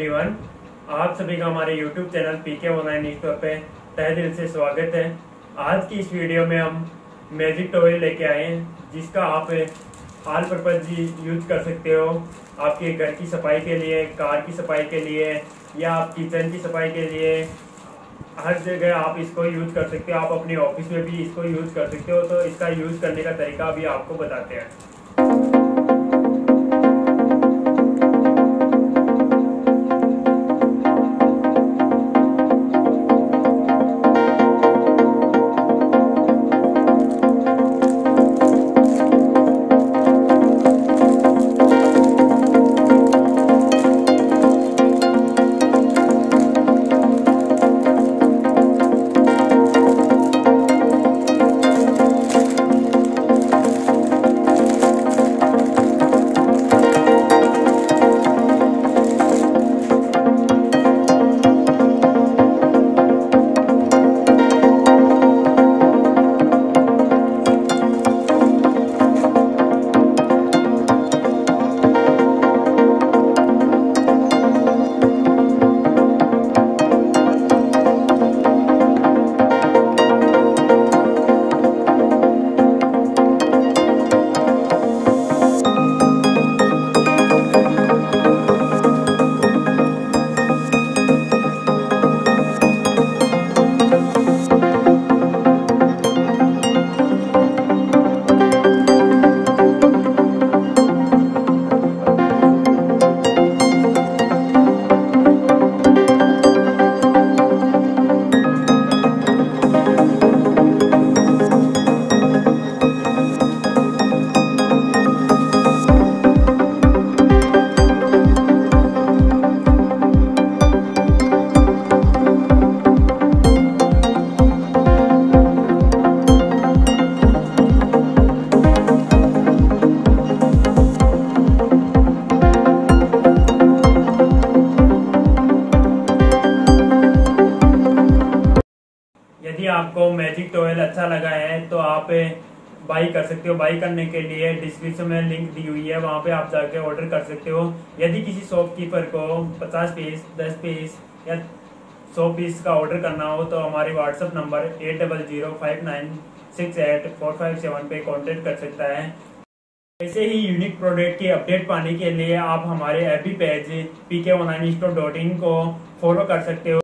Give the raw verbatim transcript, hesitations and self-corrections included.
Everyone, आप सभी का हमारे YouTube channel PK online store पे तहे दिल से स्वागत है। आज की इस वीडियो में हम मैजिक टॉयल लेके आए हैं जिसका आप ऑल पर्पस यूज कर सकते हो आपके घर की सफाई के लिए, कार की सफाई के लिए या आप किचन की सफाई के लिए। हर जगह आप इसको यूज कर सकते हो, आप अपने ऑफिस में भी इसको यूज कर सकते हो। तो इसका यूज करने का तरीका भी आपको बताते हैं। यदि आपको मैजिक टॉयल अच्छा लगा है तो आप बाई कर सकते हो। बाई करने के लिए डिस्क्रिप्शन में लिंक दी हुई है, वहाँ पे आप जाके ऑर्डर कर सकते हो। यदि किसी शॉपकीपर को पचास पीस, दस पीस या सौ पीस का ऑर्डर करना हो तो हमारे WhatsApp number eight double zero five nine six eight four five seven पे कॉन्टेक्ट कर सकता है। ऐसे ही यूनिक प्रोडक्ट की अपडेट पाने के लिए आप हमारे F B page P K online store dot in को फॉलो कर सकते हो।